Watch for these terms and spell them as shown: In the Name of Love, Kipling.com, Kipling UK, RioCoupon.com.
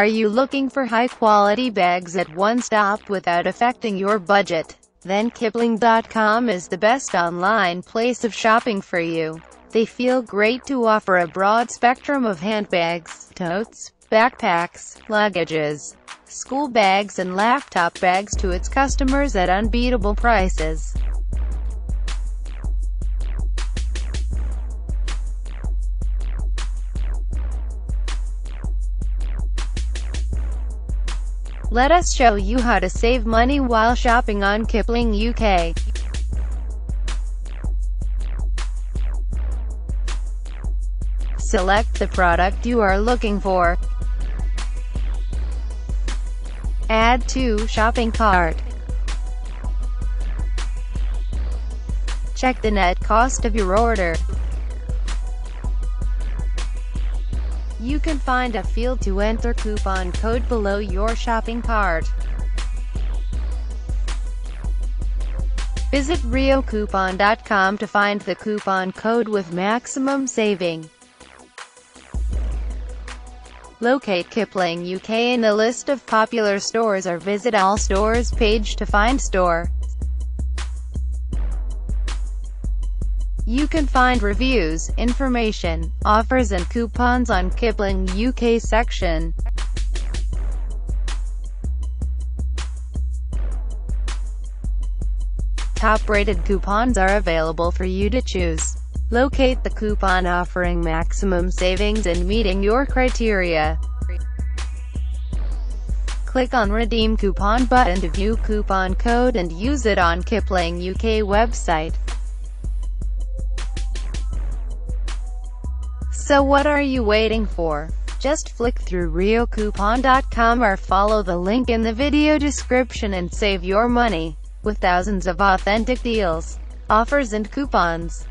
Are you looking for high-quality bags at one stop without affecting your budget? Then Kipling.com is the best online place of shopping for you. They feel great to offer a broad spectrum of handbags, totes, backpacks, luggages, school bags and laptop bags to its customers at unbeatable prices. Let us show you how to save money while shopping on Kipling UK. Select the product you are looking for. Add to shopping cart. Check the net cost of your order. You can find a field to enter coupon code below your shopping cart. Visit RioCoupon.com to find the coupon code with maximum saving. Locate Kipling UK in a list of popular stores or visit All Stores page to find store. You can find reviews, information, offers and coupons on Kipling UK section. Top-rated coupons are available for you to choose. Locate the coupon offering maximum savings and meeting your criteria. Click on Redeem Coupon button to view coupon code and use it on Kipling UK website. So what are you waiting for? Just flick through RioCoupon.com or follow the link in the video description and save your money with thousands of authentic deals, offers and coupons.